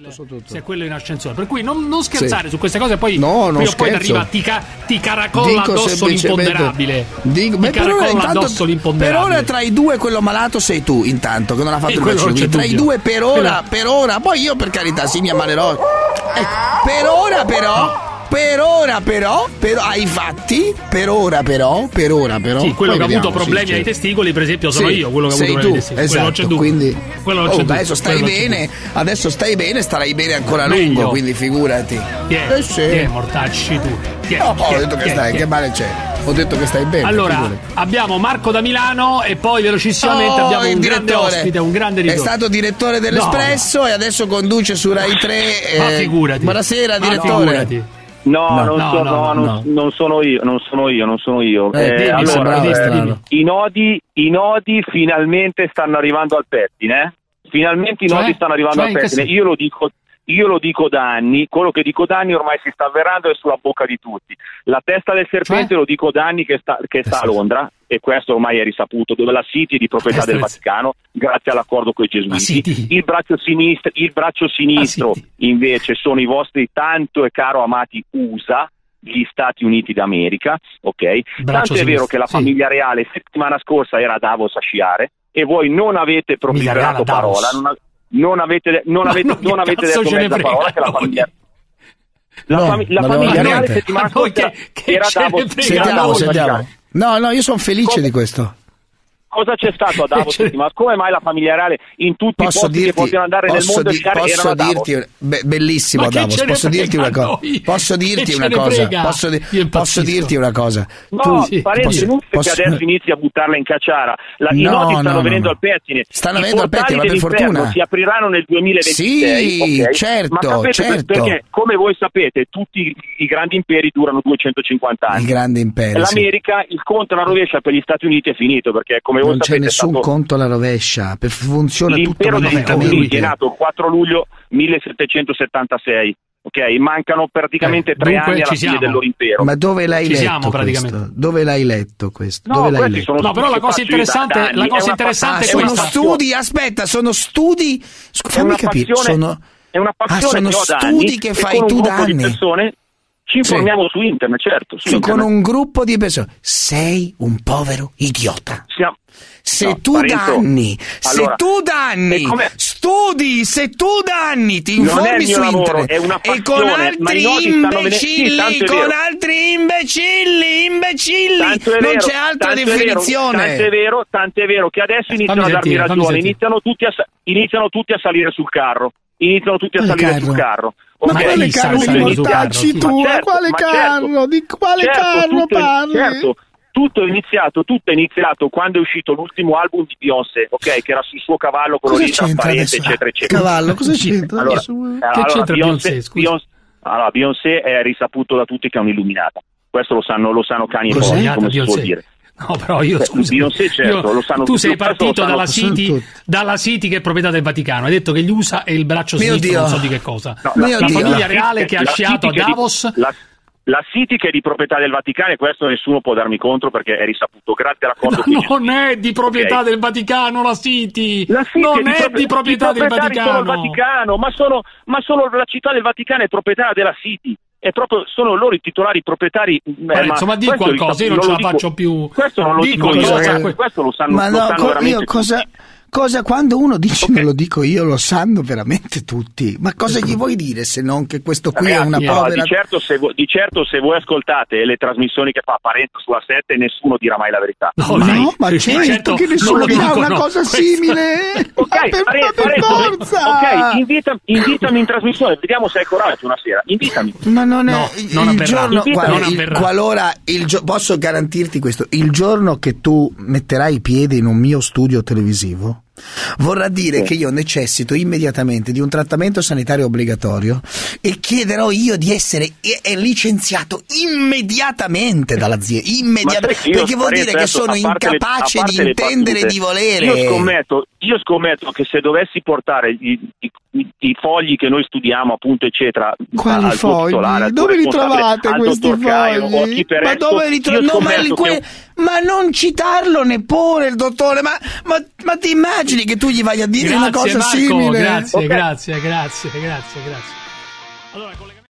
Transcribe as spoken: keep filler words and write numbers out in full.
tutto, so tutto. Se è quello in ascensore, per cui non, non scherzare sì. su queste cose, poi no, non poi arriva ti, ca, ti caracolla dico addosso l'imponderabile. Dico, ti beh, caracolla per ora, intanto, addosso l'imponderabile. Per ora tra i due quello malato sei tu, intanto che non ha fatto e il vaccino. Tra i due per ora, per ora, poi io per carità sì mi ammalerò. Ecco, per ora però. Per ora però, però ai fatti, per ora però, per ora però. Sì, quello poi che vediamo, ha avuto problemi sì, ai testicoli, per esempio, sono sì, io quello che ha avuto problemi tu, ai testicoli. Esatto, quello c'è quindi quello oh, c'è adesso stai quello bene, adesso stai bene, starai bene ancora a lungo, quindi figurati. Chi è? Eh sì. Chi è, mortacci tu? Chi è? No, chi è? Ho detto che chi stai, chi che male c'è? Ho detto che stai bene. Allora, figurati. Abbiamo Marco da Milano e poi velocissimamente oh, abbiamo un grande ospite, un grande ritorno. È stato direttore dell'Espresso no. e adesso conduce su Rai tre. Eh, Ma figurati. Buonasera direttore. No, no, non, no, so, no, no, no, non, non sono io, non sono io, non sono io. Eh, eh, dimmi, allora, bravo, eh, i nodi, i nodi finalmente stanno arrivando al pettine. Finalmente cioè, i nodi stanno arrivando cioè, al pettine. Io lo dico, io lo dico da anni. Quello che dico da anni ormai si sta avverando, è sulla bocca di tutti. La testa del serpente cioè? Lo dico da anni che sta, che sta a Londra, e questo ormai è risaputo, dove la City è di proprietà del Vaticano grazie all'accordo con i Gesuiti. Il braccio sinistro, il braccio sinistro invece sono i vostri tanto e caro amati U S A, gli Stati Uniti d'America, ok? Tanto è vero che la famiglia reale settimana scorsa era a Davos a sciare e voi non avete pronunciato parola, non avete non avete non avete detto mezza parola che la famiglia la, no, fami- la famiglia reale settimana scorsa era a Davos. Sentiamo, sentiamo. No, no, io sono felice Com- di questo. Cosa c'è stato a Davos? Ma come mai la famiglia reale in tutti posso i posti dirti, che potevano andare nel mondo di, posso dirti, be- bellissimo Davos, posso dirti una cosa, posso dirti una cosa, posso, di- posso dirti una cosa. No, sì. Parenzo, non posso... che adesso inizi a buttarla in cacciara. La, no, I nodi stanno no, venendo no. al pettine. Stanno I venendo al pettine, ma per fortuna. Si apriranno nel duemilaventisei. Sì, okay? certo, ma capete, certo. Perché, come voi sapete, tutti i grandi imperi durano duecentocinquanta anni. I grandi imperi. L'America, il conto alla rovescia per gli Stati Uniti è finito, perché come non c'è nessun stato... conto alla rovescia, funziona l'impero tutto degli Stati Uniti è nato il quattro luglio millesettecentosettantasei, ok? Mancano praticamente eh, tre dunque, anni alla fine del loro impero. Ma dove l'hai ci letto siamo, praticamente. Dove l'hai letto questo? No, dove l'hai letto? Sono no però la cosa interessante, la cosa interessante è, una è questa. Sono studi, aspetta, sono studi, fammi capire, sono è una passione ah, sono che ho studi da che fai tu da anni. Persone, ci informiamo sì. su internet, certo. Su sì, internet. Con un gruppo di persone. Sei un povero idiota. Siamo... Se, no, tu danni, allora, se tu danni, se tu danni, studi, se tu danni, ti informi su lavoro, internet e con altri imbecilli, sì, con altri imbecilli, imbecilli, vero, non c'è altra definizione. Tanto è vero, tanto è vero che adesso iniziano fammi a darmi sentire, ragione, iniziano tutti a, iniziano tutti a salire sul carro. Iniziano tutti a salire carro. sul carro. Okay. Ma quale carro? Mortacci tu, ma quale carro? Di quale carro parli? Certo. Tutto è iniziato, tutto è iniziato quando è uscito l'ultimo album di Beyoncé, ok? Che era sul suo cavallo colorito, apparente, eccetera, eccetera. Cavallo, cosa c'entra? Allora, allora, c'entra Beyoncé, Beyoncé, Beyoncé, allora, Beyoncé è risaputo da tutti che è un'illuminata. Questo lo sanno, lo sanno cani e porci, come si può dire. No, però io scusa, Beyoncé, certo, io, lo sanno tu sei partito dalla City, dalla City che è proprietà del Vaticano, hai detto che gli U S A è il braccio Mio sinistro, Dio. non so di che cosa. No, la, la famiglia reale che ha sciato a Davos. La City che è di proprietà del Vaticano, e questo nessuno può darmi contro perché è risaputo grazie all'accordo. No, non è di proprietà okay. del Vaticano la City, la City non è di, è di proprietà, proprietà del Vaticano. Vaticano ma sono ma solo la città del Vaticano è proprietà della City, è proprio sono loro i titolari proprietari. Parenzo, ma, ma di qualcosa, io non, non ce la dico, faccio più. Questo non lo di dico qualcosa, io, questo lo sanno, ma lo no, sanno co- veramente io cosa Cosa quando uno dice okay. non lo dico io, lo sanno veramente tutti. Ma cosa gli vuoi dire se non che questo qui Ragazzi, è una no, povera... Di certo, se voi, di certo se voi ascoltate le trasmissioni che fa Parenzo sulla sette, nessuno dirà mai la verità. No, ma, no, ma certo, certo che nessuno dirà dico, una no, cosa questo... simile. Ok, per, Parenzo, per Parenzo, forza. Ok, invita, invitami in trasmissione, vediamo se hai coraggio una sera. Invitami. Ma non è... No, il, non il giorno, guarda, non il, qualora... Il gio- posso garantirti questo. Il giorno che tu metterai i piedi in un mio studio televisivo, vorrà dire sì. che io necessito immediatamente di un trattamento sanitario obbligatorio e chiederò io di essere e- e licenziato immediatamente dall'azienda, immediatamente, perché vuol dire che sono incapace le, di intendere e di volere. Io scommetto Io scommetto che se dovessi portare i, i, i fogli che noi studiamo, appunto, eccetera, quali al fogli? Titolare, dove li trovate questi fogli? Caio, ma dove li trovate? No, ma, que... che... ma non citarlo neppure il dottore, ma, ma, ma ti immagini che tu gli vai a dire grazie, una cosa Marco, simile? Grazie, okay. grazie, grazie, grazie, grazie. Allora, collega...